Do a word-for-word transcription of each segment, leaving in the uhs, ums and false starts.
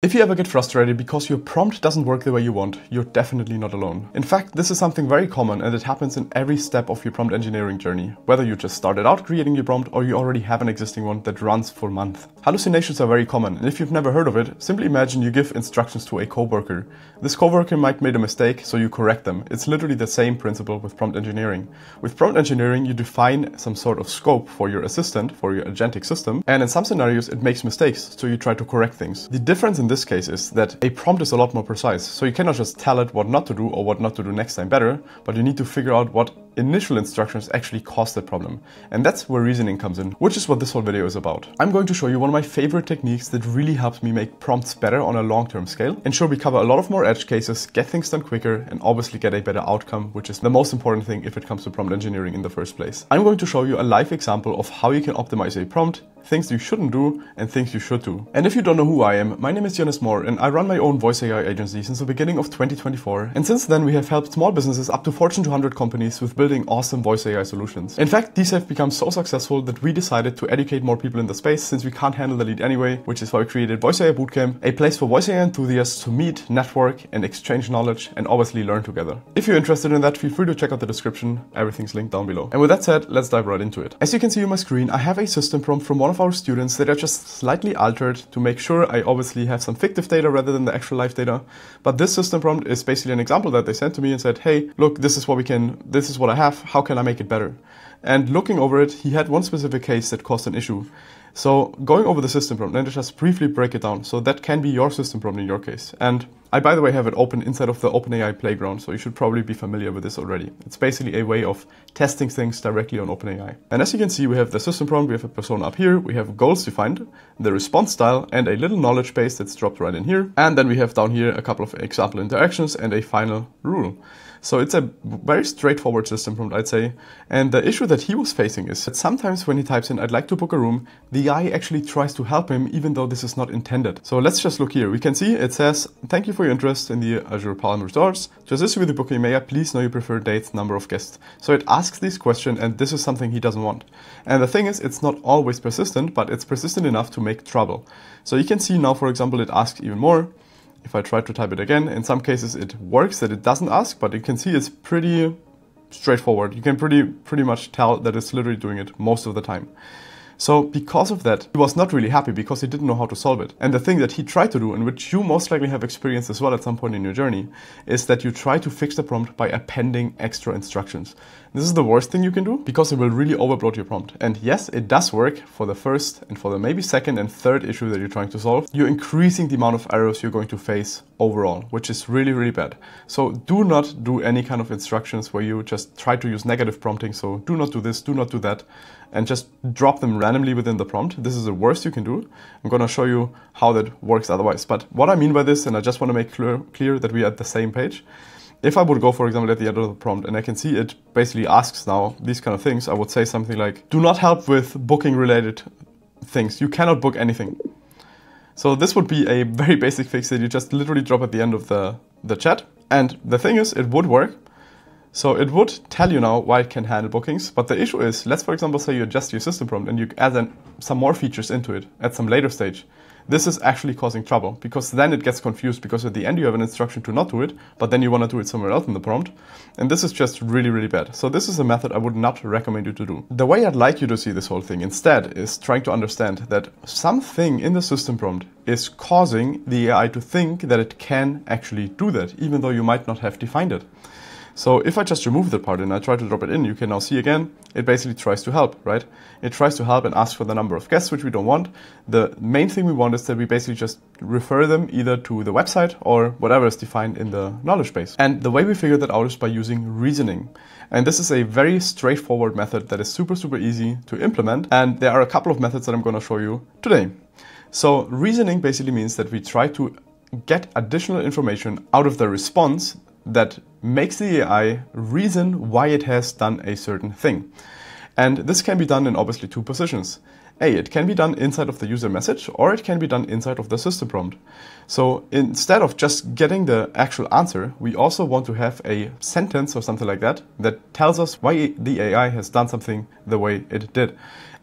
If you ever get frustrated because your prompt doesn't work the way you want, you're definitely not alone. In fact, this is something very common and it happens in every step of your prompt engineering journey, whether you just started out creating your prompt or you already have an existing one that runs for months. Hallucinations are very common, and if you've never heard of it, simply imagine you give instructions to a coworker. This coworker might make a mistake, so you correct them. It's literally the same principle with prompt engineering. With prompt engineering, you define some sort of scope for your assistant, for your agentic system, and in some scenarios it makes mistakes, so you try to correct things. The difference in In this case is that a prompt is a lot more precise, so you cannot just tell it what not to do or what not to do next time better, but you need to figure out what initial instructions actually caused the problem. And that's where reasoning comes in, which is what this whole video is about. I'm going to show you one of my favorite techniques that really helps me make prompts better on a long-term scale, ensure we cover a lot of more edge cases, get things done quicker, and obviously get a better outcome, which is the most important thing if it comes to prompt engineering in the first place. I'm going to show you a live example of how you can optimize a prompt, things you shouldn't do, and things you should do. And if you don't know who I am, my name is Jonas Moore, and I run my own Voice A I agency since the beginning of twenty twenty-four. And since then, we have helped small businesses up to Fortune two hundred companies with building awesome voice A I solutions. In fact, these have become so successful that we decided to educate more people in the space since we can't handle the lead anyway, which is why we created Voice A I Bootcamp, a place for voice A I enthusiasts to meet, network, and exchange knowledge, and obviously learn together. If you're interested in that, feel free to check out the description. Everything's linked down below. And with that said, let's dive right into it. As you can see on my screen, I have a system prompt from one of our students that I just slightly altered to make sure I obviously have some fictive data rather than the actual live data. But this system prompt is basically an example that they sent to me and said, hey, look, this is what we can, this is what I have, how can I make it better? And looking over it, he had one specific case that caused an issue. So going over the system prompt, and just briefly break it down. So that can be your system prompt in your case. And I, by the way, have it open inside of the OpenAI Playground, so you should probably be familiar with this already. It's basically a way of testing things directly on OpenAI. And as you can see, we have the system prompt, we have a persona up here, we have goals defined, the response style, and a little knowledge base that's dropped right in here. And then we have down here a couple of example interactions and a final rule. So it's a very straightforward system prompt, I'd say. And the issue that he was facing is that sometimes when he types in, I'd like to book a room, the A I actually tries to help him, even though this is not intended. So let's just look here. We can see it says, thank you for your interest in the Azure Palm Resorts. To assist you with the booking, may I please know your preferred dates, number of guests. So it asks this question, and this is something he doesn't want. And the thing is, it's not always persistent, but it's persistent enough to make trouble. So you can see now, for example, it asks even more. If I try to type it again, in some cases it works that it doesn't ask, but you can see it's pretty straightforward. You can pretty pretty much tell that it's literally doing it most of the time. So because of that, he was not really happy because he didn't know how to solve it. And the thing that he tried to do, and which you most likely have experienced as well at some point in your journey, is that you try to fix the prompt by appending extra instructions. This is the worst thing you can do because it will really overload your prompt. And yes, it does work for the first and for the maybe second and third issue that you're trying to solve. You're increasing the amount of errors you're going to face overall, which is really, really bad. So do not do any kind of instructions where you just try to use negative prompting. So do not do this, do not do that, and just drop them randomly within the prompt. This is the worst you can do. I'm gonna show you how that works otherwise. But what I mean by this, and I just wanna make clear, clear that we're at the same page. If I would go, for example, at the end of the prompt, and I can see it basically asks now these kind of things, I would say something like, do not help with booking related things. You cannot book anything. So this would be a very basic fix that you just literally drop at the end of the, the chat. And the thing is, it would work. So it would tell you now why it can handle bookings, but the issue is, let's for example say you adjust your system prompt and you add in some more features into it at some later stage. This is actually causing trouble because then it gets confused because at the end you have an instruction to not do it, but then you want to do it somewhere else in the prompt. And this is just really, really bad. So this is a method I would not recommend you to do. The way I'd like you to see this whole thing instead is trying to understand that something in the system prompt is causing the A I to think that it can actually do that, even though you might not have defined it. So if I just remove that part and I try to drop it in, you can now see again, it basically tries to help, right? It tries to help and asks for the number of guests, which we don't want. The main thing we want is that we basically just refer them either to the website or whatever is defined in the knowledge base. And the way we figure that out is by using reasoning. And this is a very straightforward method that is super, super easy to implement. And there are a couple of methods that I'm gonna show you today. So reasoning basically means that we try to get additional information out of the response that makes the A I reason why it has done a certain thing. And this can be done in obviously two positions. A, it can be done inside of the user message, or it can be done inside of the system prompt. So instead of just getting the actual answer, we also want to have a sentence or something like that that tells us why the A I has done something the way it did.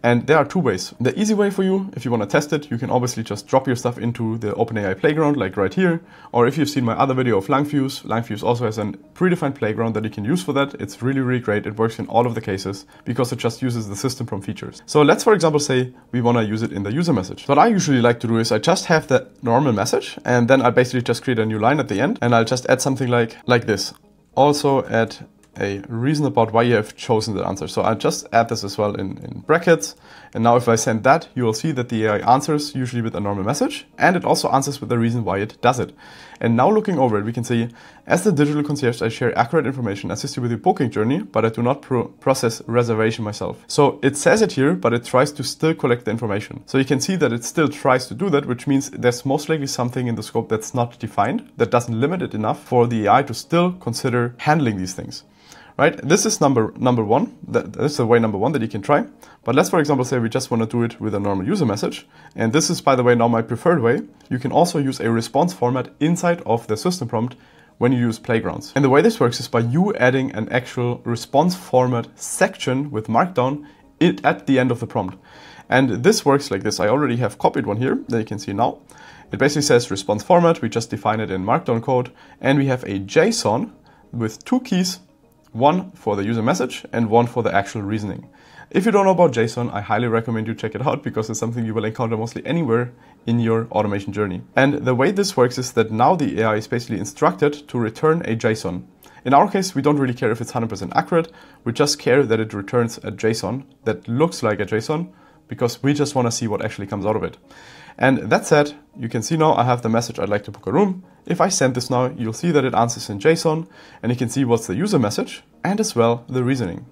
And there are two ways. The easy way for you, if you want to test it, you can obviously just drop your stuff into the OpenAI Playground, like right here. Or if you've seen my other video of LangFuse, LangFuse also has a predefined playground that you can use for that. It's really, really great. It works in all of the cases because it just uses the system prompt features. So let's, for example, say we want to use it in the user message. What I usually like to do is I just have the normal message, and then I basically just create a new line at the end, and I'll just add something like, like this. Also add a reason about why you have chosen the answer. So I just add this as well in, in brackets. And now if I send that, you will see that the A I answers usually with a normal message, and it also answers with the reason why it does it. And now looking over it, we can see, as the digital concierge, I share accurate information, assist you with your booking journey, but I do not pro process reservation myself. So it says it here, but it tries to still collect the information. So you can see that it still tries to do that, which means there's most likely something in the scope that's not defined, that doesn't limit it enough for the A I to still consider handling these things. Right, this is number number one. That, that's the way number one that you can try. But let's, for example, say we just want to do it with a normal user message. And this is, by the way, now my preferred way. You can also use a response format inside of the system prompt when you use playgrounds. And the way this works is by you adding an actual response format section with markdown it at the end of the prompt. And this works like this. I already have copied one here that you can see now. It basically says response format. We just define it in markdown code. And we have a JSON with two keys, one for the user message and one for the actual reasoning. If you don't know about JSON, I highly recommend you check it out because it's something you will encounter mostly anywhere in your automation journey. And the way this works is that now the A I is basically instructed to return a JSON. In our case, we don't really care if it's one hundred percent accurate. We just care that it returns a JSON that looks like a JSON because we just want to see what actually comes out of it. And that said, you can see now I have the message, I'd like to book a room. If I send this now, you'll see that it answers in JSON, and you can see what's the user message and as well the reasoning.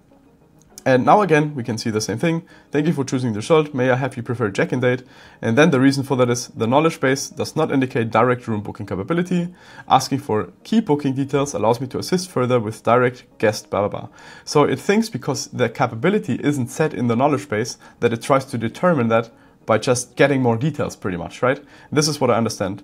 And now again, we can see the same thing. Thank you for choosing the result. May I have your preferred check-in date? And then the reason for that is the knowledge base does not indicate direct room booking capability. Asking for key booking details allows me to assist further with direct guest blah, blah, blah. So it thinks because the capability isn't set in the knowledge base that it tries to determine that by just getting more details pretty much, right? This is what I understand.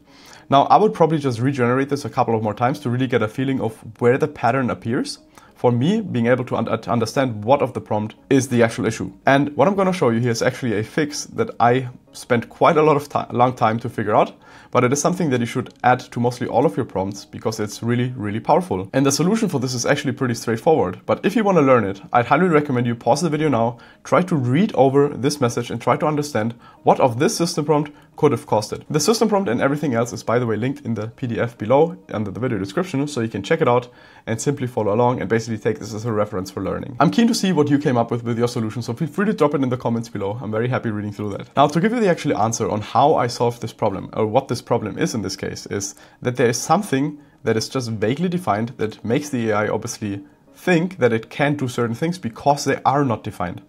Now, I would probably just regenerate this a couple of more times to really get a feeling of where the pattern appears. For me, being able to, un to understand what of the prompt is the actual issue. And what I'm gonna show you here is actually a fix that I spent quite a lot of time, long time to figure out, but it is something that you should add to mostly all of your prompts because it's really, really powerful. And the solution for this is actually pretty straightforward, but if you wanna learn it, I'd highly recommend you pause the video now, try to read over this message and try to understand what of this system prompt could have caused it. The system prompt and everything else is, by the way, linked in the P D F below under the video description, so you can check it out and simply follow along and basically take this as a reference for learning. I'm keen to see what you came up with with your solution, so feel free to drop it in the comments below. I'm very happy reading through that. Now, to give you the actual answer on how I solved this problem, or what this problem is in this case, is that there is something that is just vaguely defined that makes the A I obviously think that it can do certain things because they are not defined.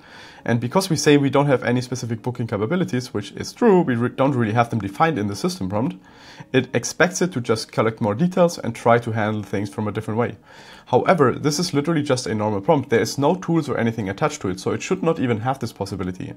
And because we say we don't have any specific booking capabilities, which is true, we re don't really have them defined in the system prompt, it expects it to just collect more details and try to handle things from a different way. However, this is literally just a normal prompt. There is no tools or anything attached to it, so it should not even have this possibility.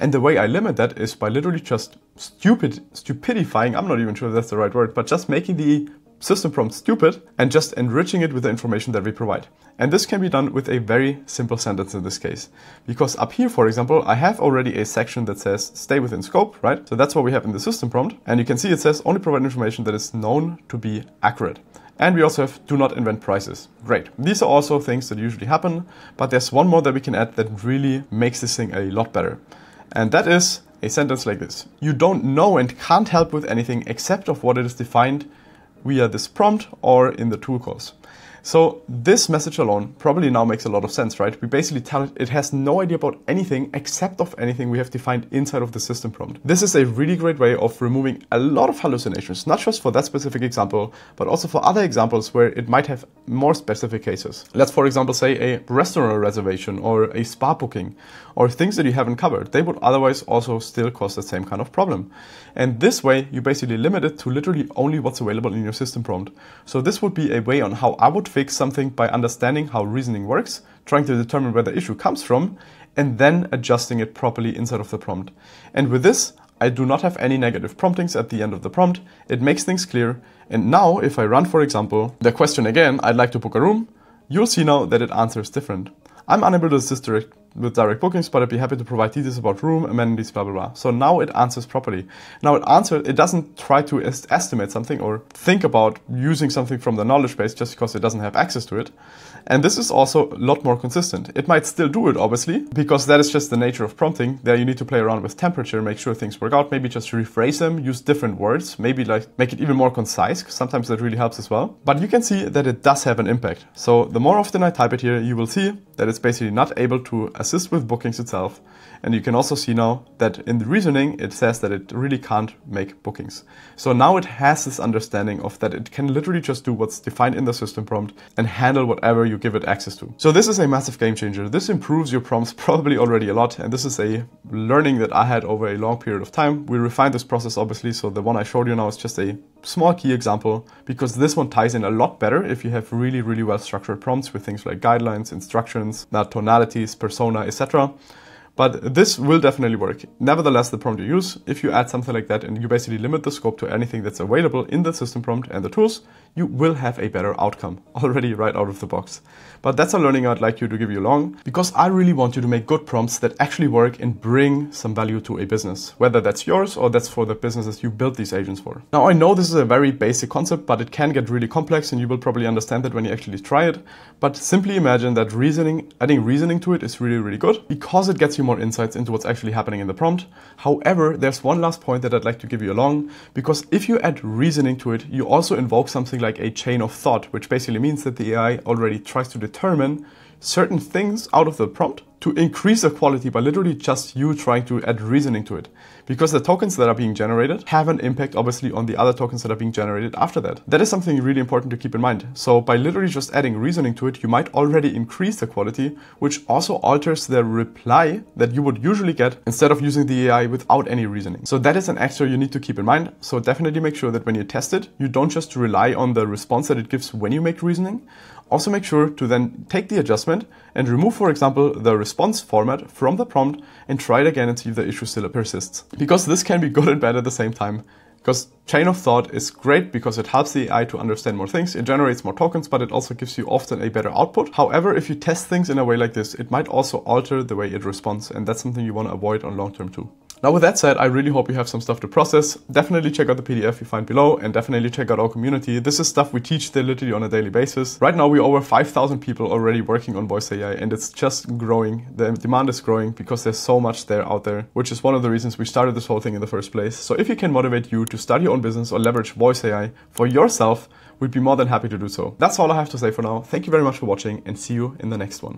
And the way I limit that is by literally just stupid, stupidifying, I'm not even sure if that's the right word, but just making the system prompt stupid and just enriching it with the information that we provide. And this can be done with a very simple sentence in this case, because up here, for example, I have already a section that says stay within scope, right? So that's what we have in the system prompt. And you can see it says only provide information that is known to be accurate. And we also have do not invent prices. Great. These are also things that usually happen, but there's one more that we can add that really makes this thing a lot better. And that is a sentence like this. You don't know and can't help with anything except of what it is defined via this prompt or in the tool calls. So this message alone probably now makes a lot of sense, right? We basically tell it it has no idea about anything except of anything we have defined inside of the system prompt. This is a really great way of removing a lot of hallucinations, not just for that specific example, but also for other examples where it might have more specific cases. Let's, for example, say a restaurant reservation or a spa booking or things that you haven't covered. They would otherwise also still cause the same kind of problem. And this way, you basically limit it to literally only what's available in your system prompt. So this would be a way on how I would fix something by understanding how reasoning works, trying to determine where the issue comes from, and then adjusting it properly inside of the prompt. And with this, I do not have any negative promptings at the end of the prompt. It makes things clear. And now if I run, for example, the question again, I'd like to book a room, you'll see now that it answers different. I'm unable to assist direct with direct bookings, but I'd be happy to provide details about room, amenities, blah, blah, blah. So now it answers properly. Now it answers, it doesn't try to est- estimate something or think about using something from the knowledge base just because it doesn't have access to it. And this is also a lot more consistent. It might still do it, obviously, because that is just the nature of prompting. There you need to play around with temperature, make sure things work out, maybe just rephrase them, use different words, maybe like make it even more concise. Sometimes that really helps as well. But you can see that it does have an impact. So the more often I type it here, you will see that it's basically not able to assist with bookings itself. And you can also see now that in the reasoning, it says that it really can't make bookings. So now it has this understanding of that it can literally just do what's defined in the system prompt and handle whatever you give it access to. So this is a massive game changer. This improves your prompts probably already a lot. And this is a learning that I had over a long period of time. We refined this process, obviously. So the one I showed you now is just a small key example, because this one ties in a lot better if you have really, really well structured prompts with things like guidelines, instructions, tonalities, persona, et cetera. But this will definitely work. Nevertheless, the prompt you use, if you add something like that and you basically limit the scope to anything that's available in the system prompt and the tools, you will have a better outcome already right out of the box. But that's a learning I'd like you to give you along, because I really want you to make good prompts that actually work and bring some value to a business, whether that's yours or that's for the businesses you build these agents for. Now, I know this is a very basic concept, but it can get really complex and you will probably understand that when you actually try it. But simply imagine that reasoning, adding reasoning to it is really, really good because it gets you more insights into what's actually happening in the prompt. However, there's one last point that I'd like to give you along, because if you add reasoning to it, you also invoke something like a chain of thought, which basically means that the A I already tries to determine certain things out of the prompt to increase the quality by literally just you trying to add reasoning to it. Because the tokens that are being generated have an impact, obviously, on the other tokens that are being generated after that. That is something really important to keep in mind. So by literally just adding reasoning to it, you might already increase the quality, which also alters the reply that you would usually get instead of using the A I without any reasoning. So that is an extra you need to keep in mind. So definitely make sure that when you test it, you don't just rely on the response that it gives when you make reasoning. Also make sure to then take the adjustment and remove, for example, the response format from the prompt and try it again and see if the issue still persists. Because this can be good and bad at the same time. Because chain of thought is great because it helps the A I to understand more things, it generates more tokens, but it also gives you often a better output. However, if you test things in a way like this, it might also alter the way it responds, and that's something you want to avoid on long term too. Now with that said, I really hope you have some stuff to process. Definitely check out the P D F you find below and definitely check out our community. This is stuff we teach literally on a daily basis. Right now we're over five thousand people already working on Voice A I and it's just growing. The demand is growing because there's so much there out there, which is one of the reasons we started this whole thing in the first place. So if you can motivate you to start your own business or leverage Voice A I for yourself, we'd be more than happy to do so. That's all I have to say for now. Thank you very much for watching and see you in the next one.